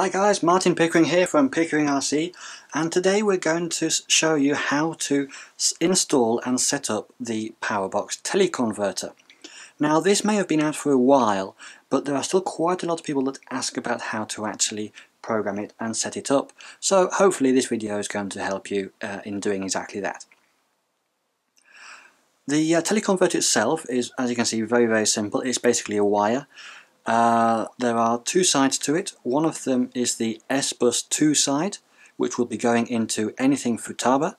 Hi guys, Martin Pickering here from Pickering RC, and today we're going to show you how to install and set up the PowerBox teleconverter. Now this may have been out for a while, but there are still quite a lot of people that ask about how to actually program it and set it up, so hopefully this video is going to help you in doing exactly that. The teleconverter itself is, as you can see, very simple. It's basically a wire. There are two sides to it. One of them is the S-Bus 2 side, which will be going into anything Futaba,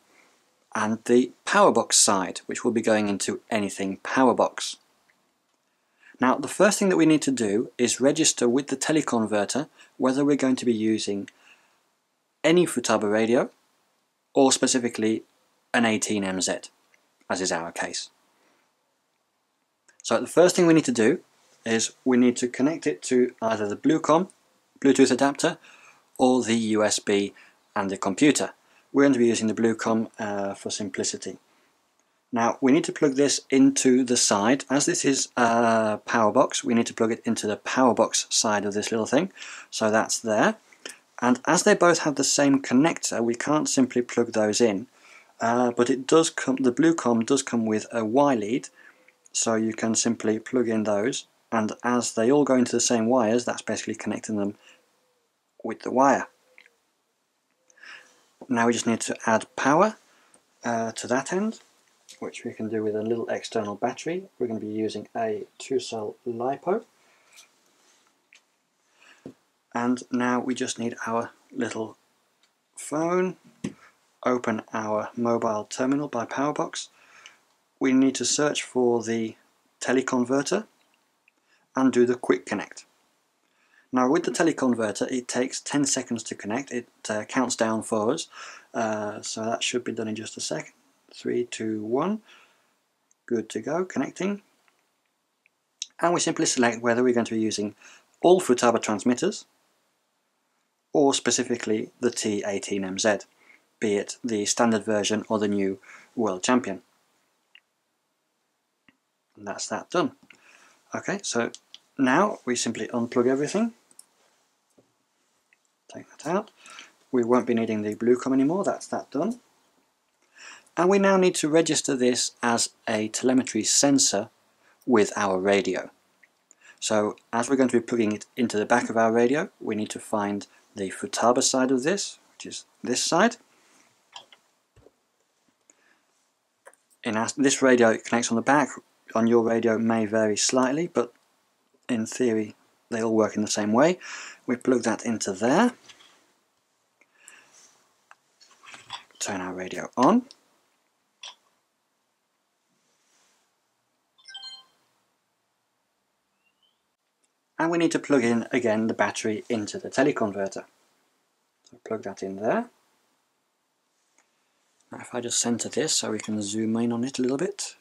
and the PowerBox side, which will be going into anything PowerBox. Now, the first thing that we need to do is register with the teleconverter whether we're going to be using any Futaba radio, or specifically an 18MZ, as is our case. So the first thing we need to do is we need to connect it to either the Bluecom Bluetooth adapter or the USB and the computer. We're going to be using the Bluecom for simplicity. Now we need to plug this into the side. As this is a PowerBox, we need to plug it into the PowerBox side of this little thing. So that's there. And as they both have the same connector, we can't simply plug those in. But it does come. The Bluecom does come with a Y lead, so you can simply plug in those. And as they all go into the same wires, that's basically connecting them with the wire. Now we just need to add power to that end, which we can do with a little external battery. We're going to be using a 2-cell LiPo. And now we just need our little phone, open our mobile terminal by PowerBox. We need to search for the teleconverter and do the quick connect. Now with the teleconverter it takes 10 seconds to connect. It counts down for us, so that should be done in just a second. 3, 2, 1, good to go, connecting. And we simply select whether we're going to be using all Futaba transmitters or specifically the T18MZ, be it the standard version or the new World Champion. And that's that done. Okay, so now we simply unplug everything, take that out. We won't be needing the Bluecom anymore, that's that done. And we now need to register this as a telemetry sensor with our radio. So as we're going to be plugging it into the back of our radio, we need to find the Futaba side of this, which is this side. In this radio it connects on the back. On your radio may vary slightly, but in theory they all work in the same way. We plug that into there, turn our radio on, and we need to plug in again the battery into the teleconverter. So plug that in there. Now if I just centre this so we can zoom in on it a little bit.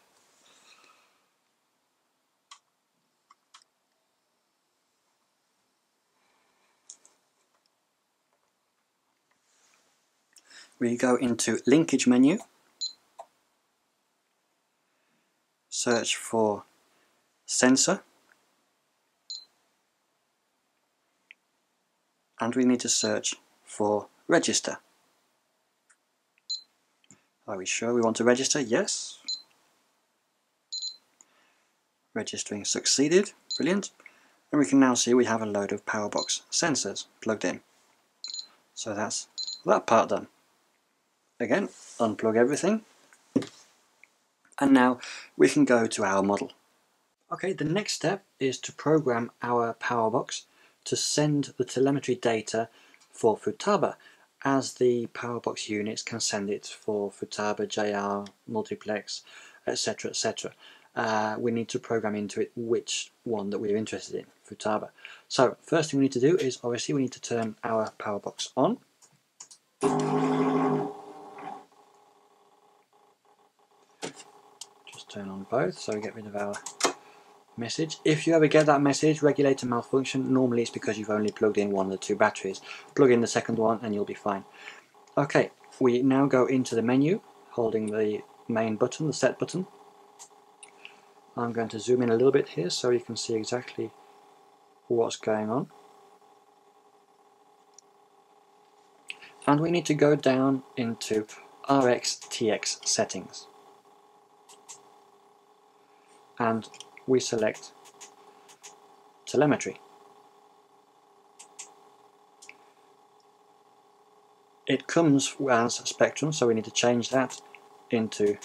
We go into linkage menu, search for sensor, and we need to search for register. Are we sure we want to register? Yes. Registering succeeded, brilliant. And we can now see we have a load of PowerBox sensors plugged in. So that's that part done. Again, unplug everything, and now we can go to our model. Okay, the next step is to program our PowerBox to send the telemetry data for Futaba, as the PowerBox units can send it for Futaba, JR, multiplex, etc, etc. We need to program into it which one that we're interested in, Futaba. So first thing we need to do is obviously we need to turn our PowerBox on. Turn on both so we get rid of our message. If you ever get that message, regulator malfunction, normally it's because you've only plugged in one of the two batteries. Plug in the second one and you'll be fine. Okay, we now go into the menu holding the main button, the set button. I'm going to zoom in a little bit here so you can see exactly what's going on. and we need to go down into RX-TX settings. And we select telemetry. It comes as spectrum, so we need to change that into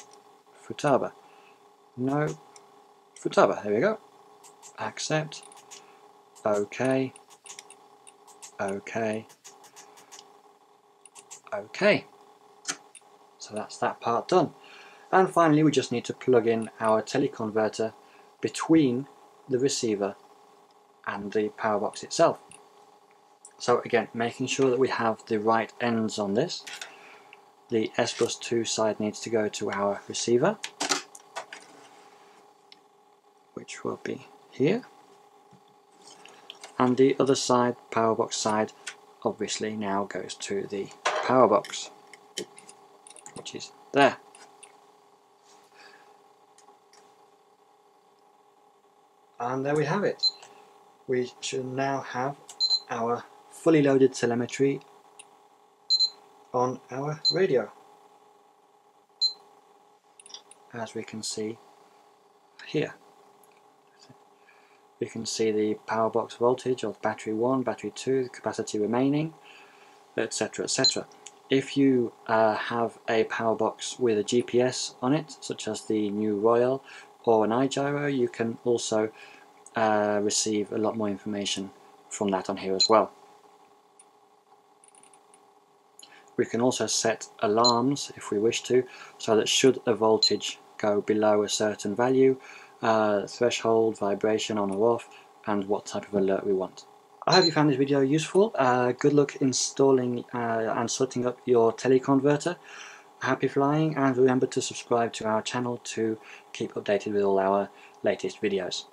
Futaba. No, Futaba, there we go. Accept, OK, OK, OK. So that's that part done. And finally, we just need to plug in our teleconverter between the receiver and the power box itself. So again, making sure that we have the right ends on this. The S-Bus 2 side needs to go to our receiver, which will be here. And the other side, power box side, obviously now goes to the power box, which is there. And there we have it. We should now have our fully loaded telemetry on our radio. As we can see here, we can see the power box voltage of battery 1, battery 2, the capacity remaining, etc. etc. If you have a power box with a GPS on it, such as the new Royal or an iGyro, you can also receive a lot more information from that on here as well. We can also set alarms if we wish to, so that should a voltage go below a certain value, threshold, vibration on or off, and what type of alert we want. I hope you found this video useful. Good luck installing and setting up your teleconverter. Happy flying, and remember to subscribe to our channel to keep updated with all our latest videos.